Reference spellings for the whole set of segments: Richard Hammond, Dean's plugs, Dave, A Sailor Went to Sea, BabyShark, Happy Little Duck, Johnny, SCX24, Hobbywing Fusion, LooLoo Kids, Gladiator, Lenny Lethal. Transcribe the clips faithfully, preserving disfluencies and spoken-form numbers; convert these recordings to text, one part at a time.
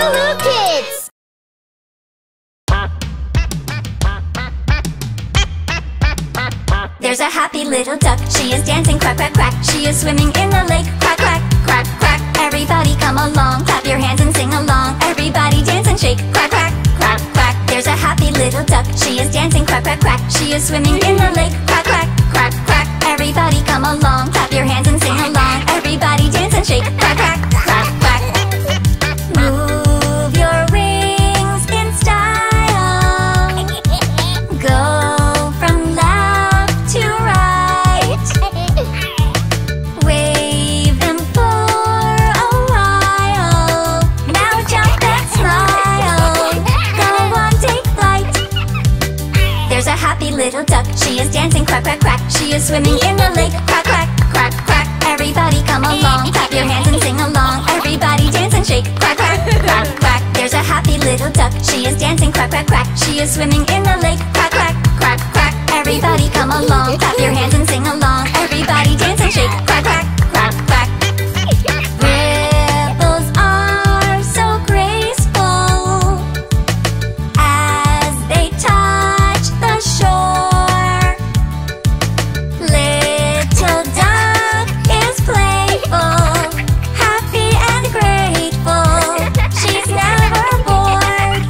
LooLoo Kids! There's a happy little duck. She is dancing, quack, quack, quack. She is swimming in the lake, quack, quack, quack, quack. Everybody come along, clap your hands and sing along. Everybody dance and shake, quack, quack, quack, quack. There's a happy little duck. She is dancing, quack, quack, quack. She is swimming in the lake, quack, quack, quack, quack. Everybody come along, clap your hands and sing along. Everybody dance and shake, quack, quack, quack, quack. Move your rings in style. Go from left to right. Wave them for a while. Now jump and smile. Go on, take flight. There's a happy little duck. She is dancing, quack, quack, quack. She is swimming in the lake, quack, quack, quack, quack. Everybody come along, clap your hands and sing along. Everybody dance and shake, quack, quack, quack, quack. There's a happy little duck. She is dancing, quack, quack, quack. She is swimming in the lake, quack, quack, quack, quack. Everybody come along, clap your hands and sing along. Everybody dance and shake, quack, quack, quack, quack. Ripples are so graceful as they touch the shore. Little duck is playful, happy and grateful. She's never bored.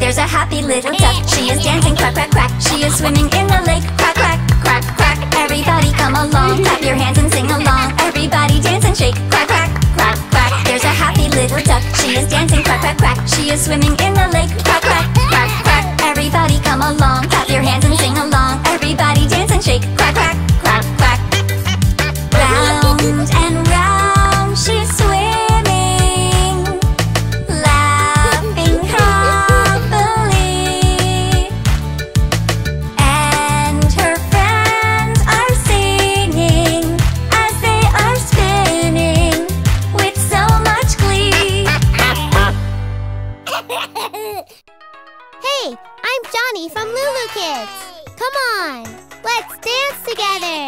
There's a happy little duck. She is dancing, quack, quack, quack. She is swimming in the lake, quack, quack, quack, quack. Everybody come along, clap your hands and sing along. Everybody dance and shake, quack, quack, quack, quack. There's a happy little duck. She is dancing, quack, quack, quack. She is swimming in the lake, quack, quack, quack, quack. Everybody come along, clap your hands and sing along. Everybody dance and shake, quack, quack, quack, quack. Round and round she's swimming, laughing happily, and her friends are singing as they are spinning with so much glee. Hey, I'm Johnny from LooLoo Kids. Come on, let's dance together.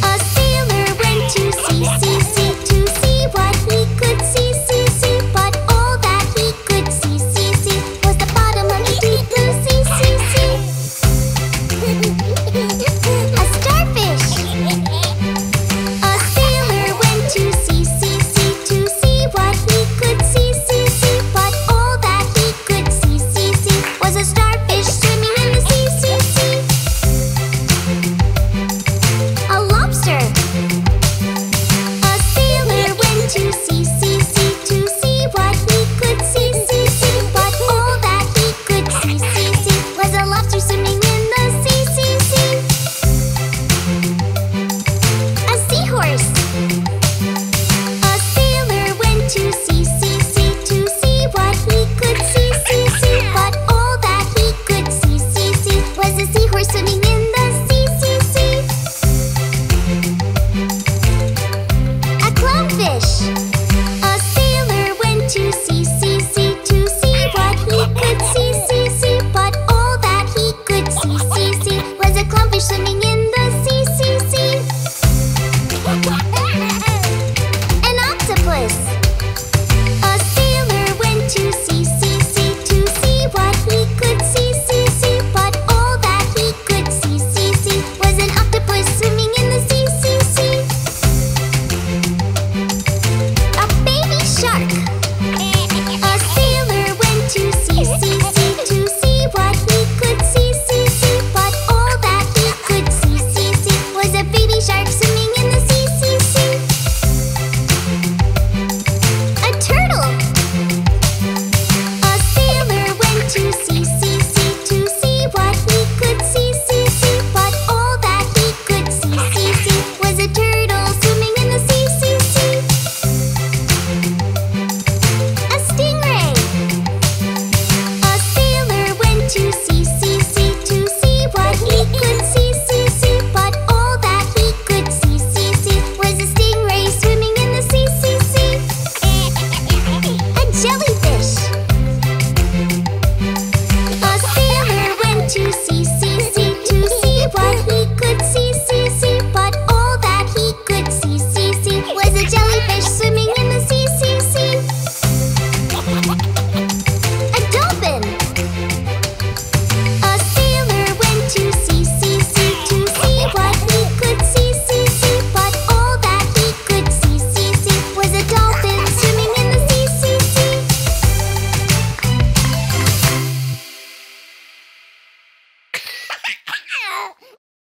A sailor went to sea, sea, sea, to see what he could see, see, see. But all that he could see, see, see was the bottom of the deep blue sea, sea, sea. A starfish. A sailor went to sea, sea, sea, to see what he could see, see, see. But all that he could see, see, see was a starfish swimming in the sea, sea, sea. A lobster. A sailor went to sea, sea, sea, to see what he could see, see, see. But all that he could see, see, see was a lobster swimming in the sea, sea, sea. A seahorse. A sailor went to sea, sea, sea, to see what he could see, see, see. But all that he could see, see, see was a seahorse swimming in the sea, sea, sea. A clownfish. A sailor went to sea, sea, sea, to see what he could see, see, see. But all that he could see, see, see was a clownfish swimming in the sea, sea, sea. An octopus. A sailor went to sea, sea, sea, to see what he could see, see, see. But all that he could see, see, see was an octopus swimming in the sea, sea, sea. A baby shark. A sailor went to sea, sea, sea, to see what he could see, see, see. But all that he could see, see, see was a baby shark swimming in the sea, sea, sea. A turtle. A sailor went to sea, sea, sea, to see what he could see, see, see. But all that he could see, see, see was a turtle swimming in the sea, sea, sea. A stingray. A sailor went to sea,